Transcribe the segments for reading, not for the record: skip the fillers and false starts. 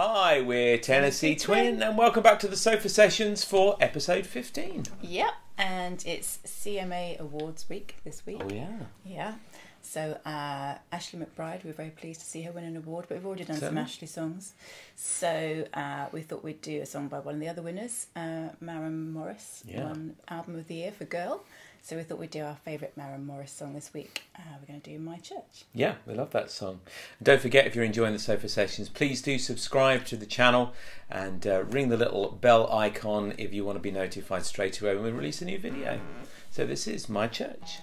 Hi, we're Tennessee Twin, and welcome back to the Sofa Sessions for episode 15. Yep, and it's CMA Awards week this week. Oh yeah. Yeah. So Ashley McBride, we were very pleased to see her win an award, but we've already done some Ashley songs. So we thought we'd do a song by one of the other winners, Maren Morris, won Album of the Year for Girl. So we thought we'd do our favourite Maren Morris song this week. We're going to do My Church. Yeah, we love that song. And don't forget, if you're enjoying the Sofa Sessions, please do subscribe to the channel and ring the little bell icon if you want to be notified straight away when we release a new video. So this is My Church.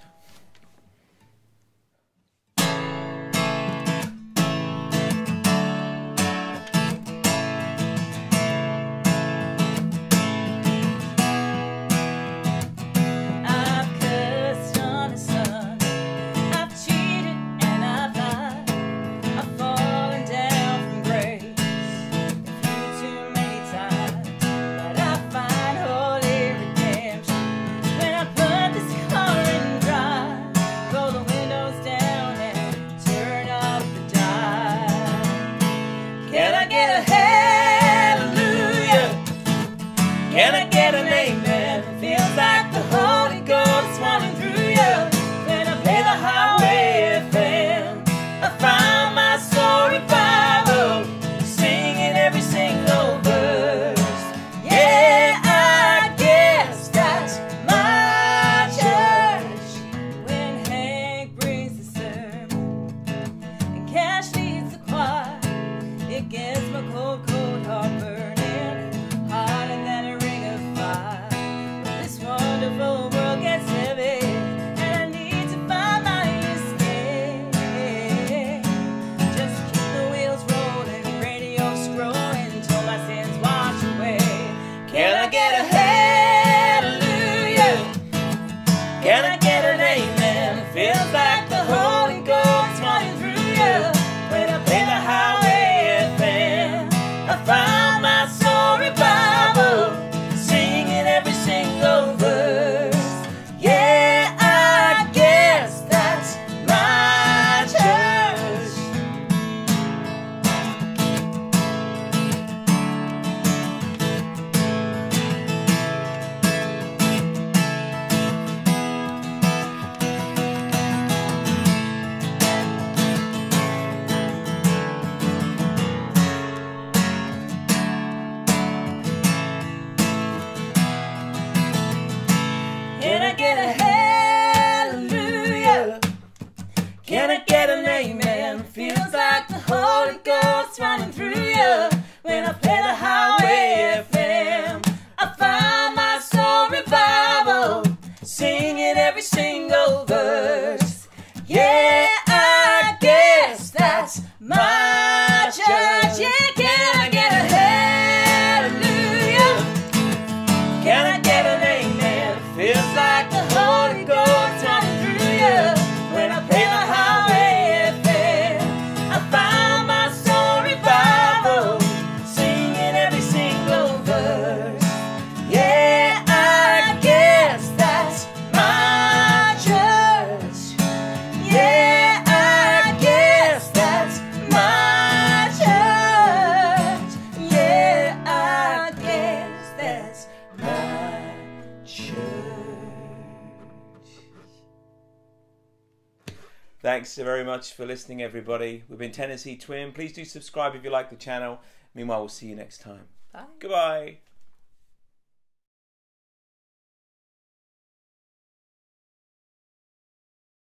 Thanks very much for listening, everybody. We've been Tennessee Twin. Please do subscribe if you like the channel. Meanwhile, we'll see you next time. Bye. Goodbye.